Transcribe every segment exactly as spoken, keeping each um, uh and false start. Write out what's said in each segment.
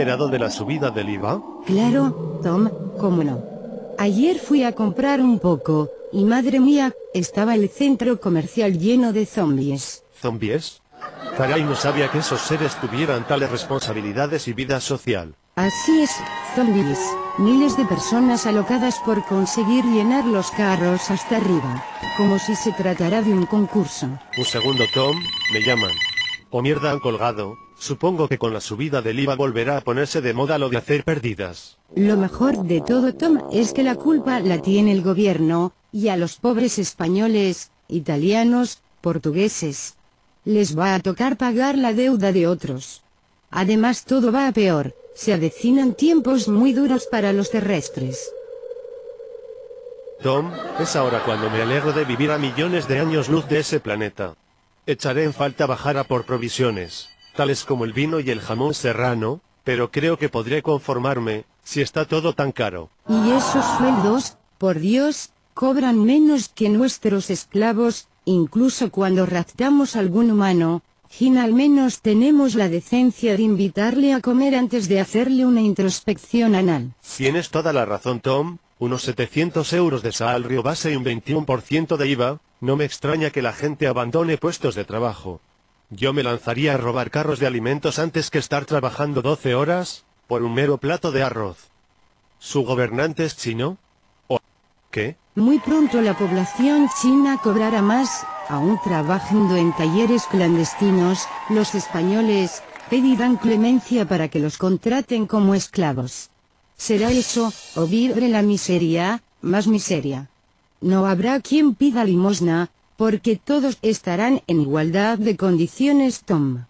enterado de la subida del I V A? Claro, Tom, cómo no. Ayer fui a comprar un poco, y madre mía, estaba el centro comercial lleno de zombies. ¿Zombies? Caray, no sabía que esos seres tuvieran tales responsabilidades y vida social. Así es, zombies. Miles de personas alocadas por conseguir llenar los carros hasta arriba. Como si se tratara de un concurso. Un segundo, Tom, me llaman. O mierda, han colgado. Supongo que con la subida del I V A volverá a ponerse de moda lo de hacer pérdidas. Lo mejor de todo, Tom, es que la culpa la tiene el gobierno, y a los pobres españoles, italianos, portugueses. Les va a tocar pagar la deuda de otros. Además, todo va a peor. Se avecinan tiempos muy duros para los terrestres. Tom, es ahora cuando me alegro de vivir a millones de años luz de ese planeta. Echaré en falta bajar a por provisiones, tales como el vino y el jamón serrano, pero creo que podré conformarme, si está todo tan caro. Y esos sueldos, por Dios, cobran menos que nuestros esclavos, incluso cuando raptamos a algún humano. Jim, al menos tenemos la decencia de invitarle a comer antes de hacerle una introspección anal. Tienes toda la razón, Tom. Unos setecientos euros de salario base y un veintiuno por ciento de I V A, no me extraña que la gente abandone puestos de trabajo. Yo me lanzaría a robar carros de alimentos antes que estar trabajando doce horas, por un mero plato de arroz. ¿Su gobernante es chino? ¿O qué? Muy pronto la población china cobrará más, aún trabajando en talleres clandestinos, los españoles pedirán clemencia para que los contraten como esclavos. Será eso, o vivir la miseria, más miseria. No habrá quien pida limosna, porque todos estarán en igualdad de condiciones, Tom.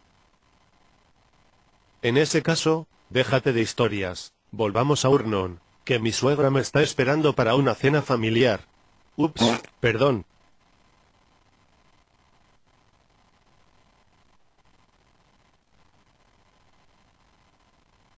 En ese caso, déjate de historias, volvamos a Urnon, que mi suegra me está esperando para una cena familiar. Ups, perdón.